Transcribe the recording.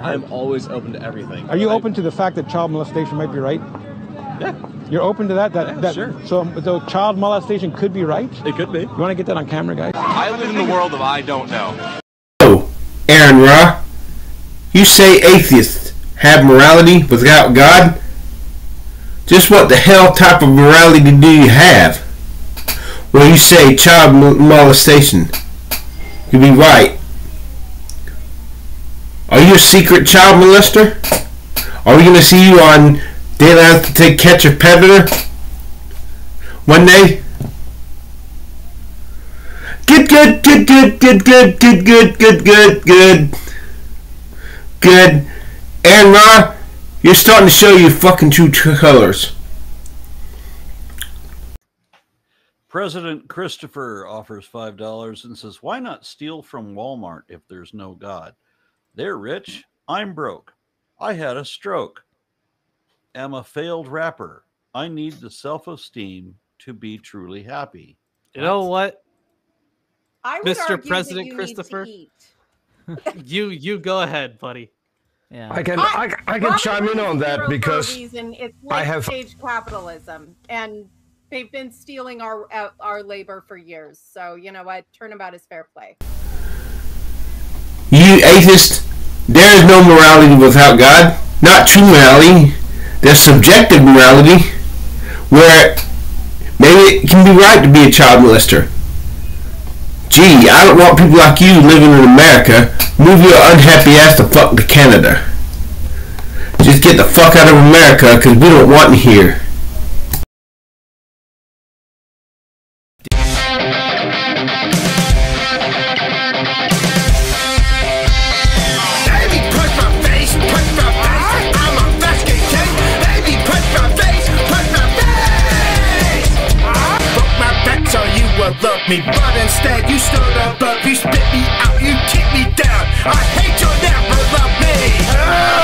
I'm always open to everything. Are you open to the fact that child molestation might be right? Yeah. You're open to that? Sure. So child molestation could be right? It could be. You want to get that on camera, guys? I live in the world of I don't know. Oh, Aaron Ra, you say atheists have morality without God? Just what the hell type of morality do you have? Well, you say child molestation could be right. Are you a secret child molester? Are we going to see you on Daylight to Catch a Predator one day? Good. Aaron Ra, you're starting to show your fucking true colors. President Christopher offers $5 and says, why not steal from Walmart if there's no God? They're rich. I'm broke. I had a stroke. I'm a failed rapper. I need the self-esteem to be truly happy. You know what, Mr. President Christopher, you go ahead, buddy. Yeah, I can chime in on that because it's late-stage capitalism, and they've been stealing our labor for years. So you know what? Turnabout is fair play. You atheist, there is no morality without God. Not true morality. There's subjective morality, where maybe it can be right to be a child molester. Gee, I don't want people like you living in America. Move your unhappy ass the fuck to Canada. Just get the fuck out of America, because we don't want you here. Love me, but instead you stood above, you spit me out, you kicked me down. I hate your never love me.